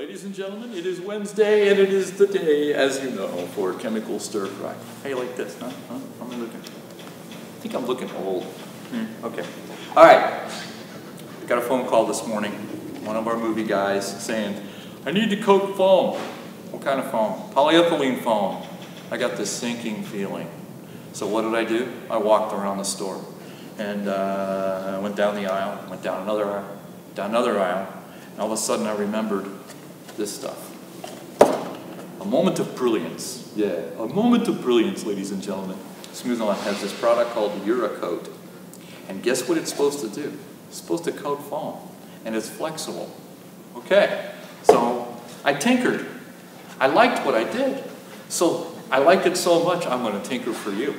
Ladies and gentlemen, it is Wednesday, and it is the day, as you know, for chemical stir fry. How you like this, huh? How am I looking? I think I'm looking old. Okay. All right. I got a phone call this morning. One of our movie guys saying, I need to coat foam. What kind of foam? Polyethylene foam. I got this sinking feeling. So what did I do? I walked around the store, and I went down the aisle, went down another aisle, and all of a sudden I remembered this stuff. A moment of brilliance. Yeah, a moment of brilliance, ladies and gentlemen. Smooth On has this product called UreCoat, and guess what it's supposed to do? It's supposed to coat foam, and it's flexible. Okay, so I tinkered. I liked what I did. So I liked it so much, I'm going to tinker for you.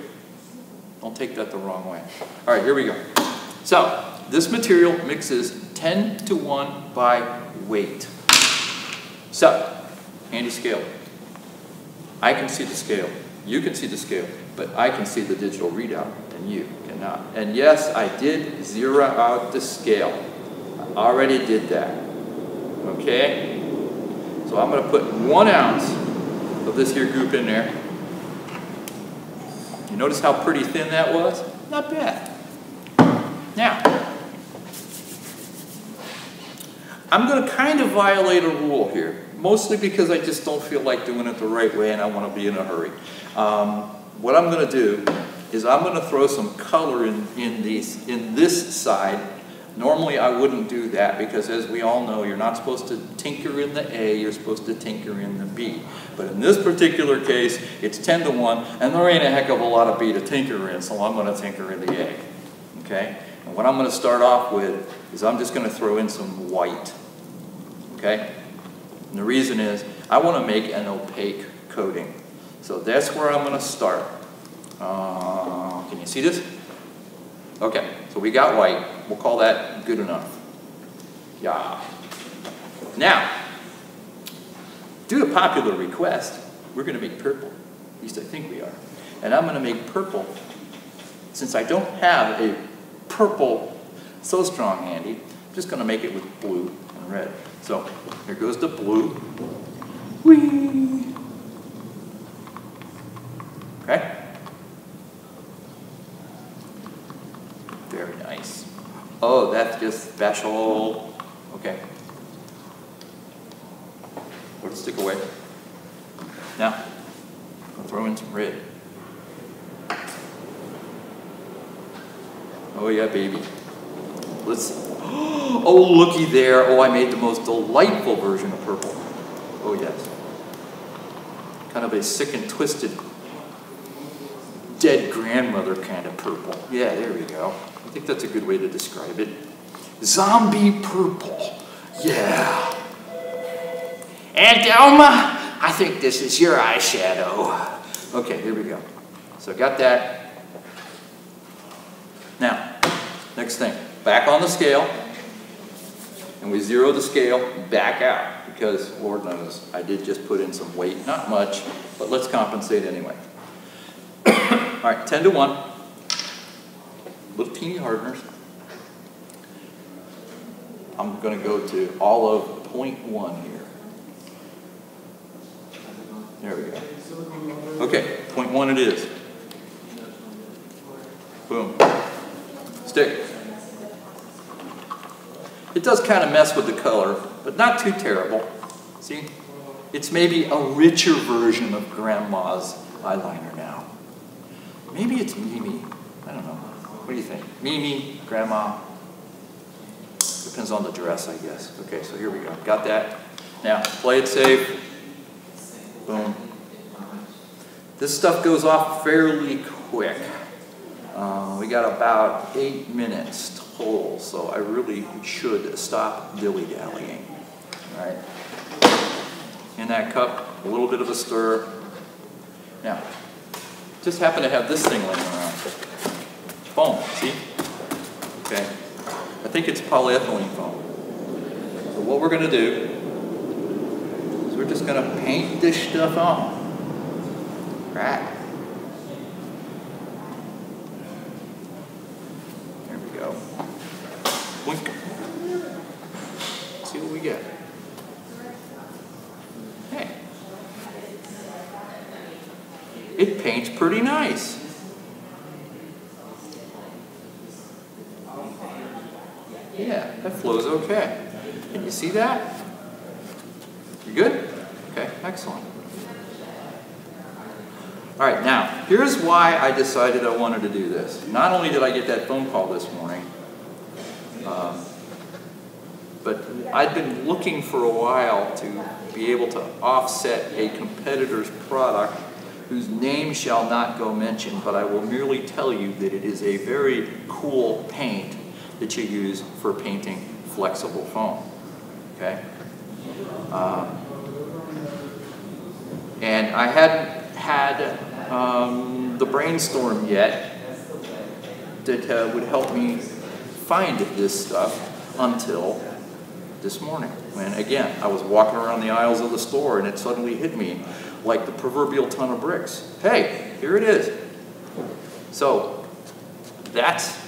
Don't take that the wrong way. All right, here we go. So this material mixes 10-to-1 by weight. So, handy scale. I can see the scale. You can see the scale, but I can see the digital readout, and you cannot. And yes, I did zero out the scale. I already did that. Okay? So I'm going to put 1 ounce of this here goop in there. You notice how pretty thin that was? Not bad. Now, I'm going to kind of violate a rule here, mostly because I just don't feel like doing it the right way and I want to be in a hurry. What I'm going to do is I'm going to throw some color in this side. Normally I wouldn't do that because, as we all know, you're not supposed to tinker in the A, you're supposed to tinker in the B. But in this particular case, it's 10-to-1, and there ain't a heck of a lot of B to tinker in, so I'm going to tinker in the A. Okay? And what I'm going to start off with is I'm just going to throw in some white. Okay? And the reason is I want to make an opaque coating. So that's where I'm going to start. Can you see this? Okay, so we got white. We'll call that good enough. Yeah. Now, due to popular request, we're going to make purple. At least I think we are. And I'm going to make purple. Since I don't have a purple SoStrong handy, I'm just going to make it with blue and red. So here goes the blue. Whee! Okay? Very nice. Oh, that's just special. Okay. We'll stick away. Now, I'll throw in some red. Oh yeah, baby. Let's see. Oh, looky there. Oh, I made the most delightful version of purple. Oh, yes. Kind of a sick and twisted, dead grandmother kind of purple. Yeah, there we go. I think that's a good way to describe it. Zombie purple. Yeah. Aunt Elma, I think this is your eyeshadow. Okay, here we go. So got that. Now, next thing. Back on the scale, and we zero the scale back out because, Lord knows, I did just put in some weight, not much, but let's compensate anyway. All right, 10-to-1, little teeny hardeners. I'm going to go to all of 0.1 here. There we go. Okay, 0.1 it is. Boom. Stick. It does kind of mess with the color, but not too terrible. See? It's maybe a richer version of Grandma's eyeliner now. Maybe it's Mimi. I don't know. What do you think? Mimi, Grandma. Depends on the dress, I guess. Okay, so here we go. Got that. Now, play it safe. Boom. This stuff goes off fairly quick. We got about 8 minutes total, so I really should stop dilly-dallying. All right. In that cup, a little bit of a stir. Now, just happen to have this thing laying around. Foam, see? Okay. I think it's polyethylene foam. So what we're going to do is we're just going to paint this stuff on. Right. See what we get. it paints pretty nice. Yeah, that flows okay. Can you see that? You good? Okay, excellent. All right, now, here's why I decided I wanted to do this. Not only did I get that phone call this morning, but I'd been looking for a while to be able to offset a competitor's product whose name shall not go mentioned, but I will merely tell you that it is a very cool paint that you use for painting flexible foam, okay? And I hadn't had the brainstorm yet that would help me find this stuff until this morning, when again, I was walking around the aisles of the store and it suddenly hit me like the proverbial ton of bricks. Hey, here it is. So that's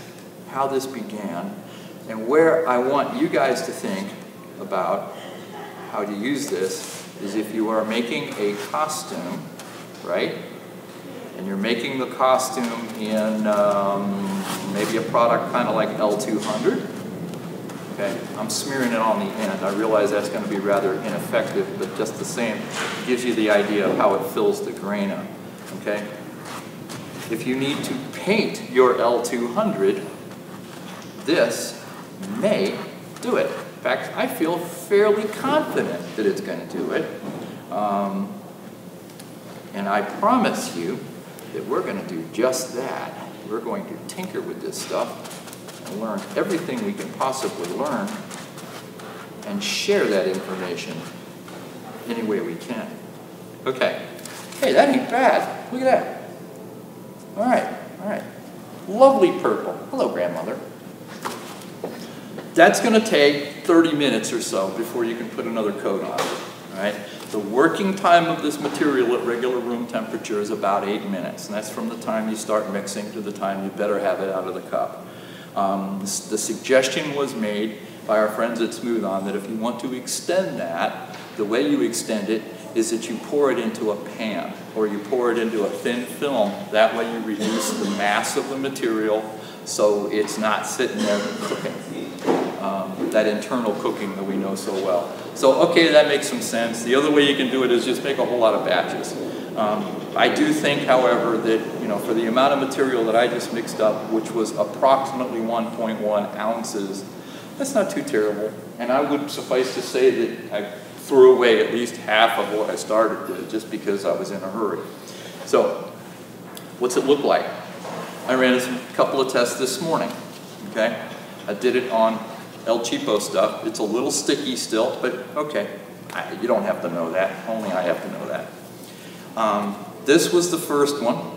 how this began and where I want you guys to think about how to use this is if you are making a costume, right? And you're making the costume in maybe a product kind of like L200. Okay, I'm smearing it on the end. I realize that's going to be rather ineffective, but just the same, it gives you the idea of how it fills the grain up. Okay? If you need to paint your L200, this may do it. In fact, I feel fairly confident that it's going to do it. And I promise you that we're going to do just that. We're going to tinker with this stuff, learn everything we can possibly learn and share that information any way we can. Okay. Hey, that ain't bad. Look at that. All right. All right. Lovely purple. Hello, grandmother. That's going to take 30 minutes or so before you can put another coat on it. All right. The working time of this material at regular room temperature is about 8 minutes, and that's from the time you start mixing to the time you better have it out of the cup. The suggestion was made by our friends at Smooth On that if you want to extend that, the way you extend it is that you pour it into a pan or you pour it into a thin film. That way you reduce the mass of the material so it's not sitting there cooking, that internal cooking that we know so well. So okay, that makes some sense. The other way you can do it is just make a whole lot of batches. I do think, however, that for the amount of material that I just mixed up, which was approximately 1.1 ounces, that's not too terrible. And I would suffice to say that I threw away at least half of what I started with just because I was in a hurry. So, what's it look like? I ran a couple of tests this morning, okay? I did it on El Cheapo stuff. It's a little sticky still, but okay. You don't have to know that. Only I have to know that. This was the first one.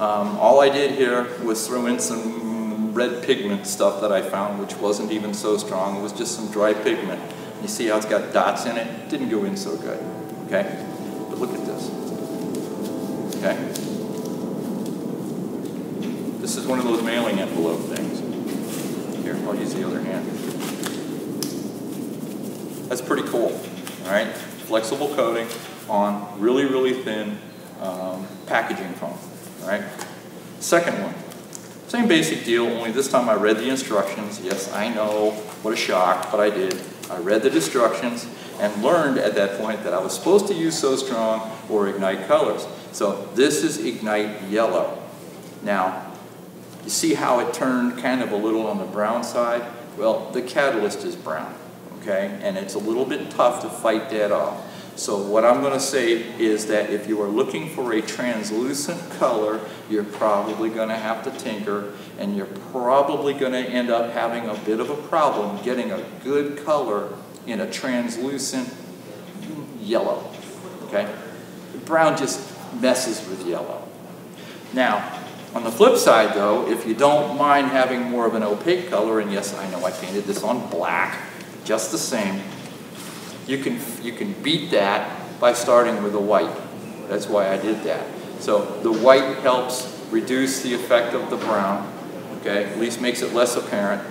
All I did here was throw in some red pigment stuff that I found, which wasn't even SoStrong. It was just some dry pigment. You see how it's got dots in it? Didn't go in so good, okay? But look at this, okay? This is one of those mailing envelope things. Here, I'll use the other hand. That's pretty cool, all right? Flexible coating on really, really thin packaging foam, all right? Second one, same basic deal, only this time I read the instructions. Yes, I know, what a shock, but I did. I read the instructions and learned at that point that I was supposed to use SoStrong or Ignite colors. So this is Ignite yellow. Now, you see how it turned kind of a little on the brown side? Well, the catalyst is brown, okay? And it's a little bit tough to fight that off. So what I'm going to say is that if you are looking for a translucent color, you're probably going to have to tinker, and you're probably going to end up having a bit of a problem getting a good color in a translucent yellow, okay? Brown just messes with yellow. Now, on the flip side though, if you don't mind having more of an opaque color, and yes, I know I painted this on black, just the same, you can beat that by starting with a white. That's why I did that. So the white helps reduce the effect of the brown, okay? At least makes it less apparent.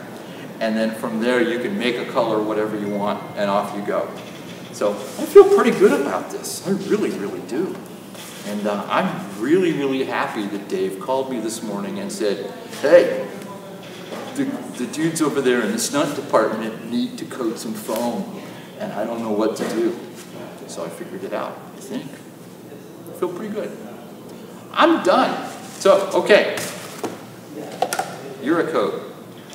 And then from there you can make a color whatever you want and off you go. So I feel pretty good about this. I really, really do. And I'm really, really happy that Dave called me this morning and said, hey, the dudes over there in the stunt department need to coat some foam, and I don't know what to do. So I figured it out, I think. I feel pretty good. I'm done. So, okay. UreCoat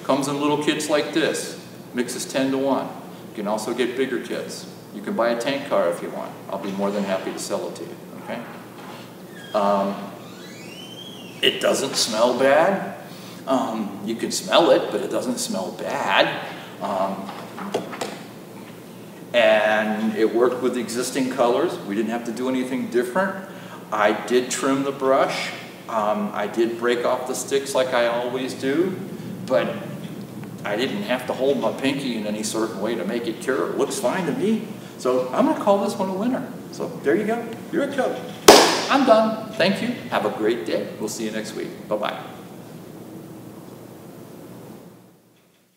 comes in little kits like this. Mix is 10:1. You can also get bigger kits. You can buy a tank car if you want. I'll be more than happy to sell it to you, okay? It doesn't smell bad. You can smell it, but it doesn't smell bad. And it worked with existing colors. We didn't have to do anything different. I did trim the brush. I did break off the sticks like I always do, but I didn't have to hold my pinky in any certain way to make it cure. It looks fine to me. So I'm gonna call this one a winner. So there you go, UreCoat. I'm done. Thank you. Have a great day. We'll see you next week. Bye-bye.